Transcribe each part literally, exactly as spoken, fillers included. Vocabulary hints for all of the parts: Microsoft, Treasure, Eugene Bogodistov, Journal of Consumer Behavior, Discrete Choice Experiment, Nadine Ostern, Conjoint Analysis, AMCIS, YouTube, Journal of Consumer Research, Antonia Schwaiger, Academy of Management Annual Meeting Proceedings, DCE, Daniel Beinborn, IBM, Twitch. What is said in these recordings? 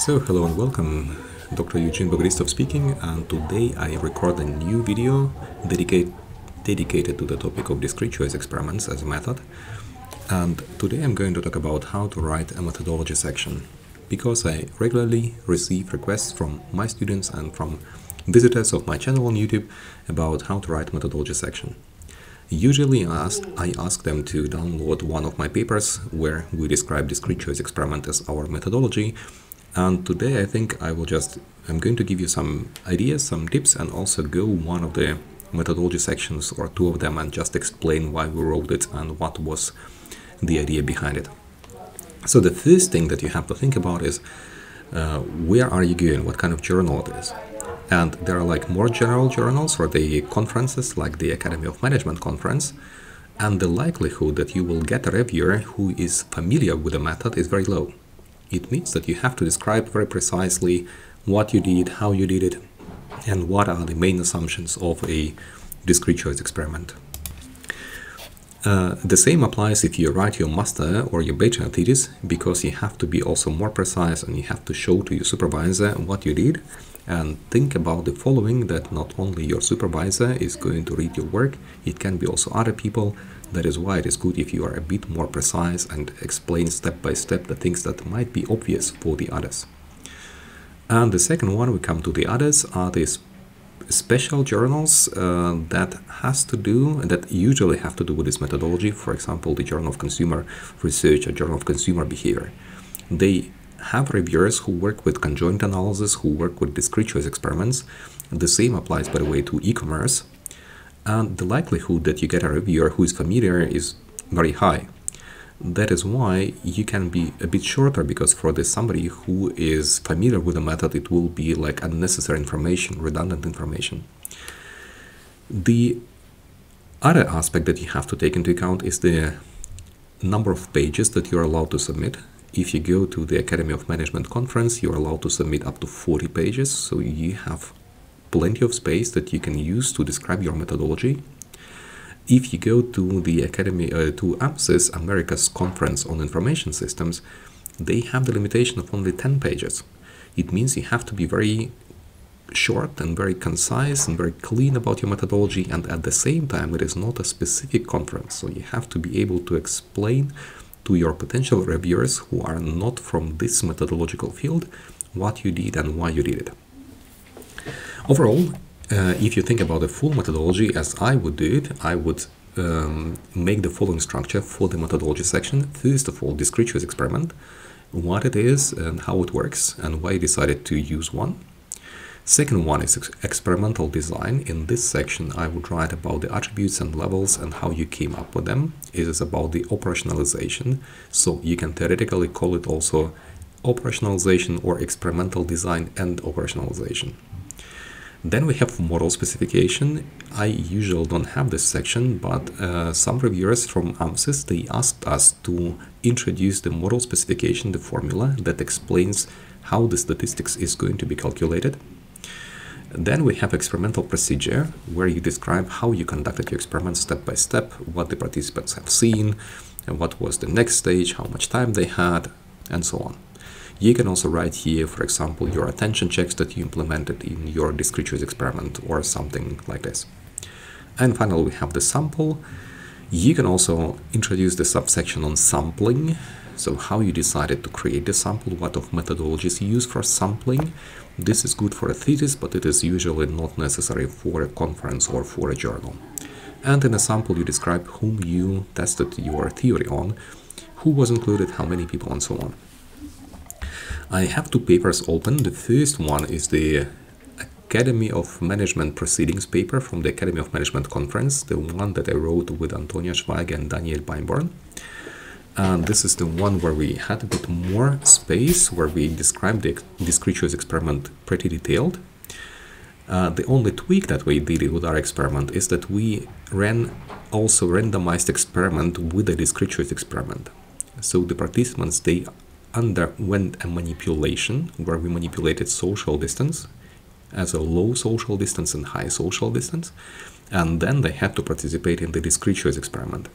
So hello and welcome, Doctor Eugene Bogodistov speaking, and today I record a new video dedicate, dedicated to the topic of discrete choice experiments as a method. And today I'm going to talk about how to write a methodology section, because I regularly receive requests from my students and from visitors of my channel on YouTube about how to write methodology section. Usually I ask, I ask them to download one of my papers where we describe discrete choice experiment as our methodology. And today I think I will just, I'm going to give you some ideas, some tips, and also go one of the methodology sections or two of them and just explain why we wrote it and what was the idea behind it. So the first thing that you have to think about is uh, where are you going, what kind of journal it is. And there are like more general journals or the conferences like the Academy of Management Conference, and the likelihood that you will get a reviewer who is familiar with the method is very low. It means that you have to describe very precisely what you did, how you did it, and what are the main assumptions of a discrete choice experiment. Uh, the same applies if you write your master or your bachelor thesis, because you have to be also more precise and you have to show to your supervisor what you did. And think about the following, that not only your supervisor is going to read your work, it can be also other people. That is why it is good if you are a bit more precise and explain step by step the things that might be obvious for the others. And the second one, we come to the others, are these special journals uh, that has to do, that usually have to do with this methodology. For example, the Journal of Consumer Research or Journal of Consumer Behavior. They have reviewers who work with conjoint analysis, who work with discrete choice experiments. The same applies, by the way, to e-commerce. And the likelihood that you get a reviewer who is familiar is very high. That is why you can be a bit shorter, because for this somebody who is familiar with the method, it will be like unnecessary information, redundant information. The other aspect that you have to take into account is the number of pages that you're allowed to submit. If you go to the Academy of Management Conference, you're allowed to submit up to forty pages, so you have plenty of space that you can use to describe your methodology. If you go to the Academy, uh, to AMCIS, America's Conference on Information Systems, they have the limitation of only ten pages. It means you have to be very short and very concise and very clean about your methodology, and at the same time it is not a specific conference, so you have to be able to explain to your potential reviewers who are not from this methodological field what you did and why you did it. Overall, uh, if you think about the full methodology as I would do it, I would um, make the following structure for the methodology section. First of all, discrete choice experiment, what it is and how it works and why I decided to use one. Second one is ex experimental design. In this section, I would write about the attributes and levels and how you came up with them. It is about the operationalization, so you can theoretically call it also operationalization or experimental design and operationalization. Then we have model specification. I usually don't have this section, but uh, some reviewers from AMCIS, they asked us to introduce the model specification, the formula that explains how the statistics is going to be calculated. Then we have experimental procedure, where you describe how you conducted your experiment step by step, what the participants have seen, and what was the next stage, how much time they had, and so on. You can also write here, for example, your attention checks that you implemented in your discrete choice experiment or something like this. And finally, we have the sample. You can also introduce the subsection on sampling, so how you decided to create the sample, what of methodologies you use for sampling. This is good for a thesis, but it is usually not necessary for a conference or for a journal. And in a sample, you describe whom you tested your theory on, who was included, how many people, and so on. I have two papers open. The first one is the Academy of Management Proceedings paper from the Academy of Management Conference, the one that I wrote with Antonia Schwaiger and Daniel Beinborn. And this is the one where we had a bit more space, where we described the discrete choice experiment pretty detailed. Uh, the only tweak that we did with our experiment is that we ran also randomized experiment with a discrete choice experiment. So the participants, they underwent a manipulation where we manipulated social distance as a low social distance and high social distance, and then they had to participate in the discrete choice experiment.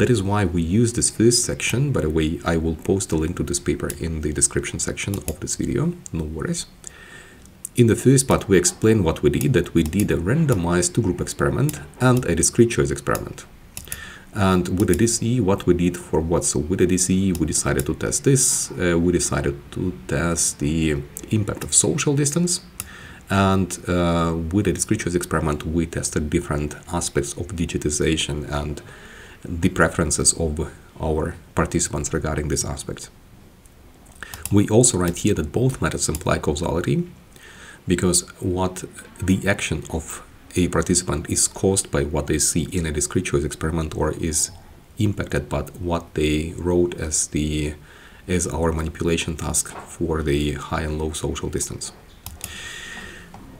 That is why we use this first section. By the way, I will post a link to this paper in the description section of this video, no worries. In the first part, we explain what we did, that we did a randomized two-group experiment and a discrete choice experiment. And with the D C E, what we did for what? So with the D C E, we decided to test this. Uh, we decided to test the impact of social distance. And uh, with the discrete choice experiment, we tested different aspects of digitization and the preferences of our participants regarding this aspect. We also write here that both methods imply causality, because what the action of a participant is caused by what they see in a discrete choice experiment, or is impacted by what they wrote as the as our manipulation task for the high and low social distance.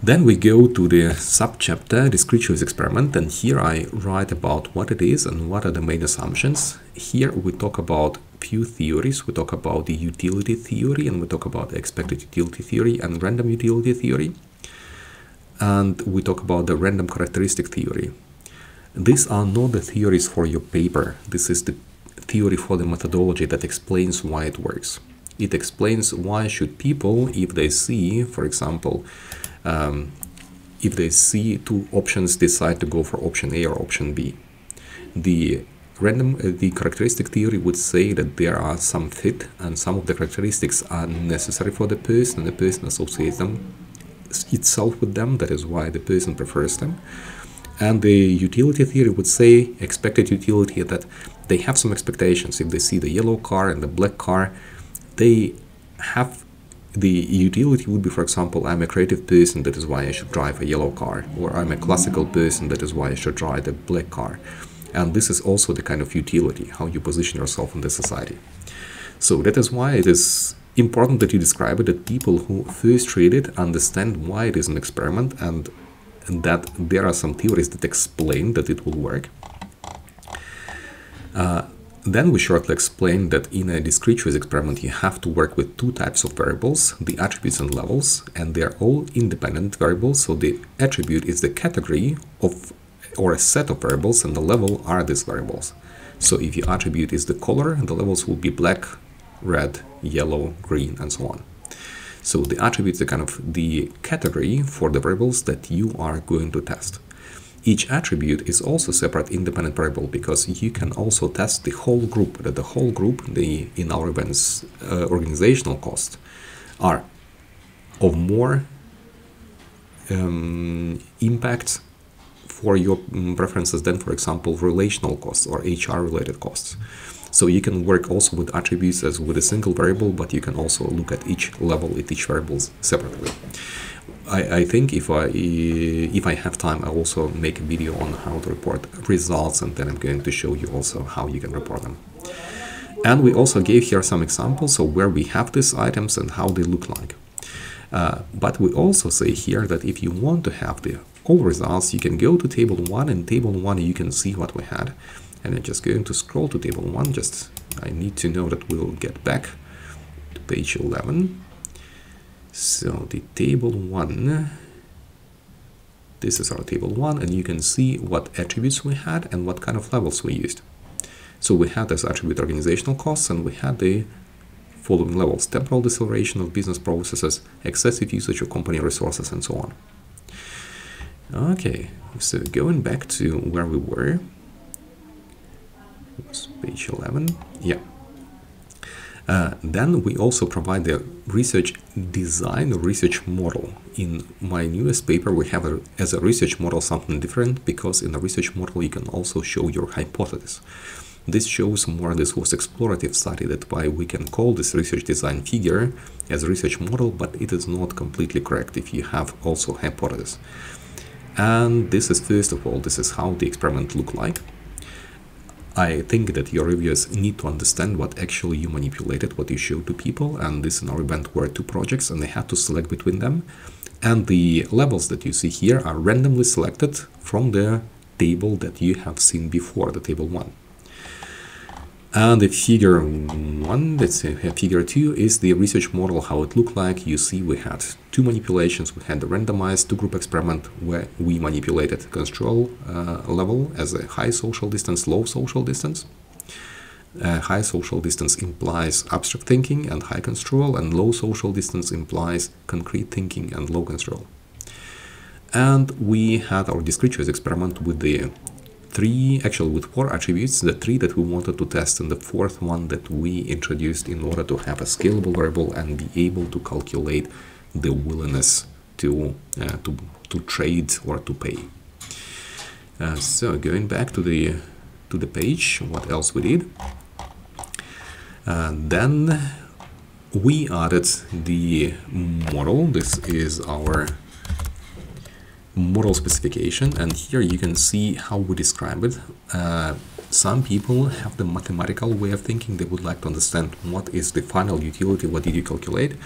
Then we go to the subchapter discrete choice experiment, and here I write about what it is and what are the main assumptions. Here we talk about few theories. We talk about the utility theory, and we talk about the expected utility theory and random utility theory. And we talk about the random characteristic theory. These are not the theories for your paper. This is the theory for the methodology that explains why it works. It explains why should people, if they see, for example, um, if they see two options, decide to go for option A or option B. The random, uh, the characteristic theory would say that there are some fit, and some of the characteristics are necessary for the person, and the person associates them itself with them, that is why the person prefers them. And the utility theory would say, expected utility, that they have some expectations. If they see the yellow car and the black car, they have, the utility would be, for example, I'm a creative person, that is why I should drive a yellow car, or I'm a classical person, that is why I should drive a black car. And this is also the kind of utility, how you position yourself in the society. So that is why it is important that you describe it, that people who first read it understand why it is an experiment, and, and that there are some theories that explain that it will work. Uh, then we shortly explain that in a discrete choice experiment you have to work with two types of variables, the attributes and levels, and they are all independent variables. So the attribute is the category of or a set of variables, and the level are these variables. So if your attribute is the color, the levels will be black, red, yellow, green, and so on. So the attributes are kind of the category for the variables that you are going to test. Each attribute is also separate independent variable, because you can also test the whole group, that the whole group, the, in our events, uh, organizational costs are of more um, impact for your preferences than, for example, relational costs or H R related costs. So you can work also with attributes as with a single variable, but you can also look at each level, at each variables separately. I, I think if I, if I have time, I also make a video on how to report results, and then I'm going to show you also how you can report them. And we also gave here some examples of where we have these items and how they look like. Uh, but we also say here that if you want to have the all results, you can go to table one, and table one you can see what we had. And I'm just going to scroll to table one. Just I need to know that we'll get back to page eleven. So the table one, this is our table one, and you can see what attributes we had and what kind of levels we used. So we had this attribute organizational costs, and we had the following levels: temporal deceleration of business processes, excessive usage of company resources, and so on. Okay, so going back to where we were. Oops, page eleven, yeah. Uh, then we also provide the research design, research model. In my newest paper, we have a, as a research model something different, because in the research model, you can also show your hypothesis. This shows more, this was explorative study, that's why we can call this research design figure as a research model, but it is not completely correct if you have also hypothesis. And this is, first of all, this is how the experiment looked like. I think that your reviewers need to understand what actually you manipulated, what you showed to people, and this in our event were two projects, and they had to select between them. And the levels that you see here are randomly selected from the table that you have seen before, the table one. And the figure one, that's figure two, is the research model, how it looked like. You see we had two manipulations. We had the randomized two-group experiment where we manipulated control uh, level as a high social distance, low social distance. Uh, high social distance implies abstract thinking and high control, and low social distance implies concrete thinking and low control. And we had our discrete choice experiment with the three, actually with four attributes, the three that we wanted to test and the fourth one that we introduced in order to have a scalable variable and be able to calculate the willingness to, uh, to, to trade or to pay. Uh, so going back to the, to the page, what else we did? Uh, then we added the model. This is our model specification, and here you can see how we describe it. Uh, some people have the mathematical way of thinking. They would like to understand what is the final utility, what did you calculate,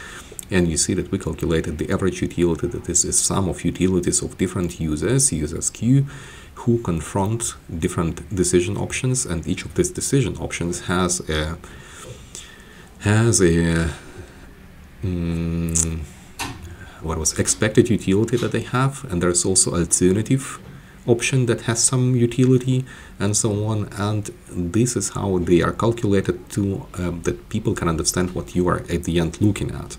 and you see that we calculated the average utility, that this is sum of utilities of different users, users Q, who confront different decision options, and each of these decision options has a has a mm, what was expected utility that they have, and there's also alternative option that has some utility and so on, and this is how they are calculated to um, that people can understand what you are at the end looking at.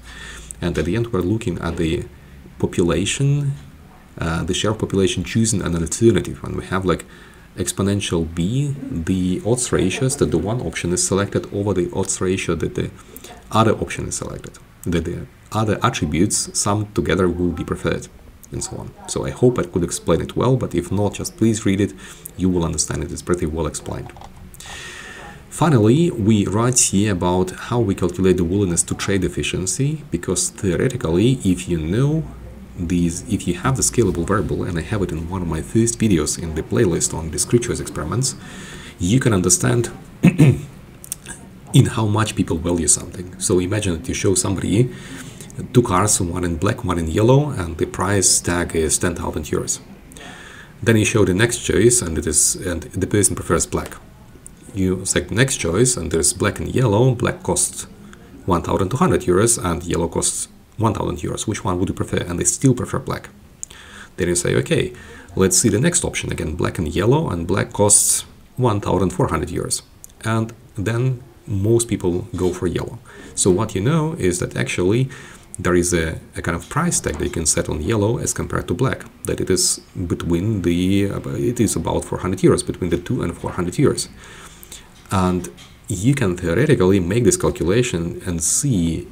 And at the end we're looking at the population, uh, the share of population choosing an alternative, and we have like exponential B, the odds ratios that the one option is selected over the odds ratio that the other option is selected, that the other attributes summed together will be preferred, and so on. So I hope I could explain it well, but if not, just please read it, you will understand it, it's pretty well explained. Finally, we write here about how we calculate the willingness to trade efficiency, because theoretically, if you know these, if you have the scalable variable, and I have it in one of my first videos in the playlist on discrete choice experiments, you can understand in how much people value something. So imagine that you show somebody two cars, one in black, one in yellow, and the price tag is ten thousand euros. Then you show the next choice, and it is, and the person prefers black. You select the next choice, and there's black and yellow. Black costs one thousand two hundred euros, and yellow costs one thousand euros. Which one would you prefer? And they still prefer black. Then you say, okay, let's see the next option again, black and yellow, and black costs one thousand four hundred euros. And then most people go for yellow. So what you know is that actually there is a, a kind of price tag that you can set on yellow as compared to black, that it is between the, it is about four hundred euros, between the two and four hundred euros. And you can theoretically make this calculation and see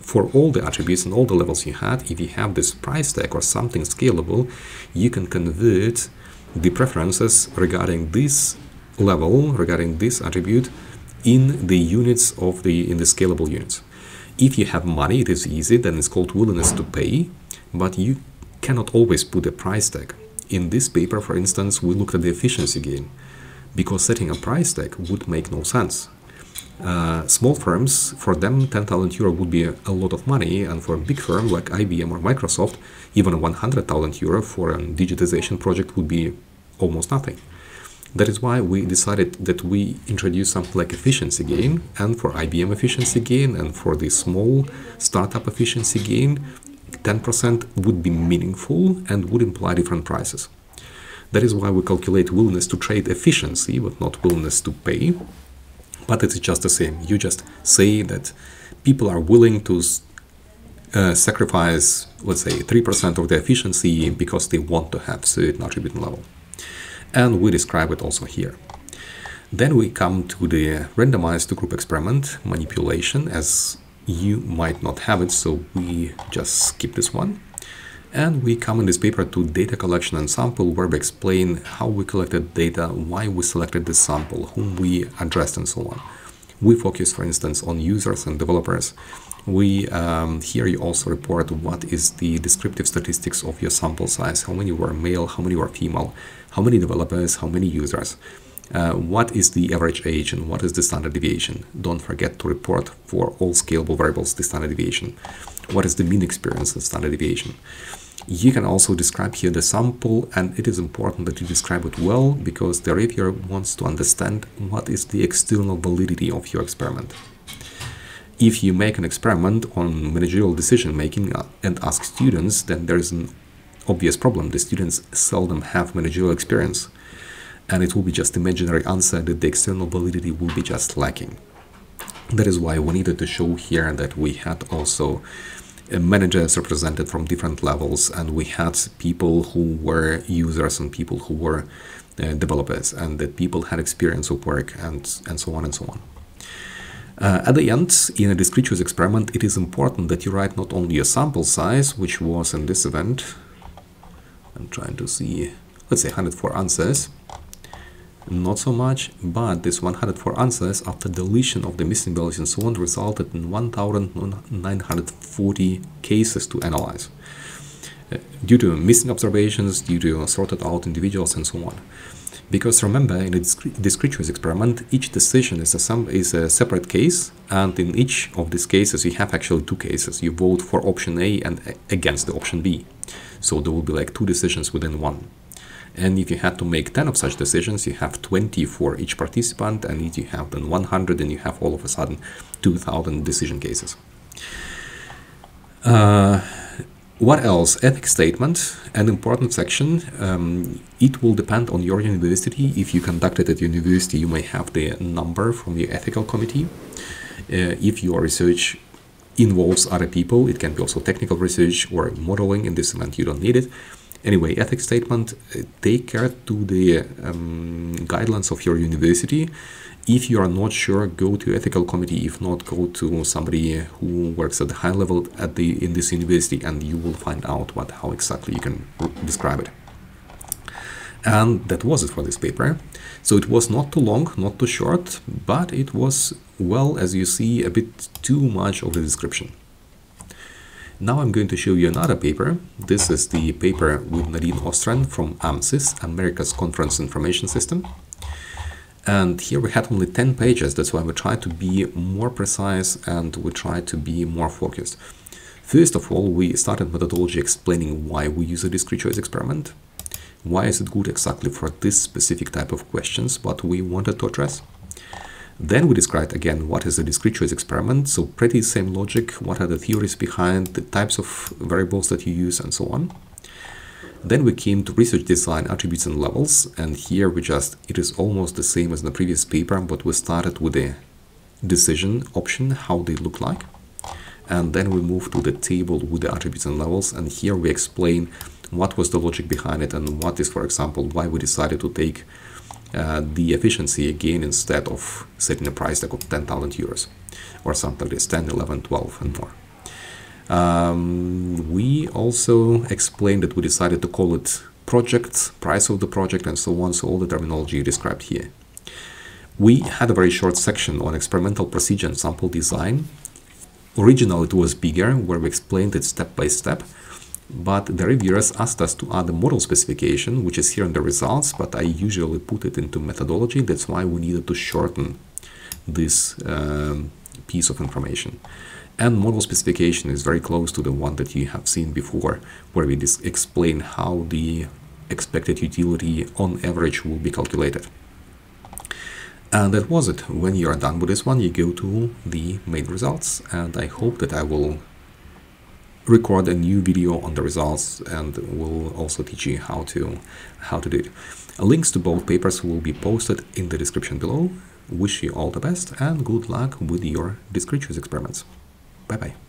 for all the attributes and all the levels you had, if you have this price tag or something scalable, you can convert the preferences regarding this level, regarding this attribute, in the units of the, in the scalable units. If you have money, it is easy, then it's called willingness to pay, but you cannot always put a price tag. In this paper, for instance, we looked at the efficiency gain, because setting a price tag would make no sense. Uh, small firms, for them, ten thousand euro would be a, a lot of money, and for a big firm like I B M or Microsoft, even one hundred thousand euro for a digitization project would be almost nothing. That is why we decided that we introduce something like efficiency gain, and for I B M efficiency gain and for the small startup efficiency gain, ten percent would be meaningful and would imply different prices. That is why we calculate willingness to trade efficiency, but not willingness to pay. But it's just the same. You just say that people are willing to uh, sacrifice, let's say, three percent of their efficiency because they want to have certain attribute level. And we describe it also here. Then we come to the randomized two-group experiment manipulation, as you might not have it, so we just skip this one. And we come in this paper to data collection and sample, where we explain how we collected data, why we selected this sample, whom we addressed, and so on. We focus, for instance, on users and developers. We um, here you also report what is the descriptive statistics of your sample size, how many were male, how many were female, how many developers, how many users, uh, what is the average age, and what is the standard deviation. Don't forget to report for all scalable variables the standard deviation. What is the mean experience and standard deviation. You can also describe here the sample, and it is important that you describe it well, because the reviewer wants to understand what is the external validity of your experiment. If you make an experiment on managerial decision-making and ask students, then there is an obvious problem. The students seldom have managerial experience. and it will be just imaginary answer that the external validity will be just lacking. That is why we needed to show here that we had also managers represented from different levels, and we had people who were users and people who were uh, developers, and that people had experience of work and, and so on and so on. Uh, at the end, in a discrete choice experiment, it is important that you write not only your sample size, which was in this event, I'm trying to see, let's say one hundred four answers, not so much, but this one hundred four answers after deletion of the missing values and so on resulted in one thousand nine hundred forty cases to analyze uh, due to missing observations, due to sorted out individuals and so on. Because remember, in a discrete choice experiment, each decision is a, sum, is a separate case, and in each of these cases you have actually two cases. You vote for option A and against the option B. So there will be like two decisions within one. And if you had to make ten of such decisions, you have twenty for each participant, and if you have then one hundred, then you have all of a sudden two thousand decision cases. Uh, what else? Ethics statement, an important section. Um, it will depend on your university. If you conduct it at university, you may have the number from your ethical committee. Uh, if your research involves other people, it can be also technical research or modeling. In this event, you don't need it. Anyway, ethics statement, take care to the um, guidelines of your university. If you are not sure, go to ethical committee. If not, go to somebody who works at the high level at the in this university, and you will find out what how exactly you can describe it. And that was it for this paper. So it was not too long, not too short, but it was, well, as you see, a bit too much of the description. Now I'm going to show you another paper. This is the paper with Nadine Ostern from A M C I S, America's Conference Information System. And here we had only ten pages. That's why we tried to be more precise and we tried to be more focused. First of all, we started methodology explaining why we use a discrete choice experiment. Why is it good exactly for this specific type of questions, what we wanted to address. Then we described again what is a discrete choice experiment, so pretty same logic, what are the theories behind, the types of variables that you use and so on. Then we came to research design, attributes and levels, and here we just, it is almost the same as in the previous paper, but we started with the decision option, how they look like. And then we moved to the table with the attributes and levels, and here we explain what was the logic behind it and what is, for example, why we decided to take Uh, the efficiency again instead of setting a price tag of ten thousand euros or something like this, ten, eleven, twelve and more. Um, we also explained that we decided to call it projects, price of the project and so on, so all the terminology described here. We had a very short section on experimental procedure and sample design. Originally it was bigger, where we explained it step by step. But the reviewers asked us to add a model specification, which is here in the results, but I usually put it into methodology. That's why we needed to shorten this um, piece of information. And model specification is very close to the one that you have seen before, where we explain how the expected utility on average will be calculated. And that was it. When you are done with this one, you go to the main results, and I hope that I will record a new video on the results, and we'll also teach you how to how to do it. Links to both papers will be posted in the description below. Wish you all the best and good luck with your discrete choice experiments. Bye bye.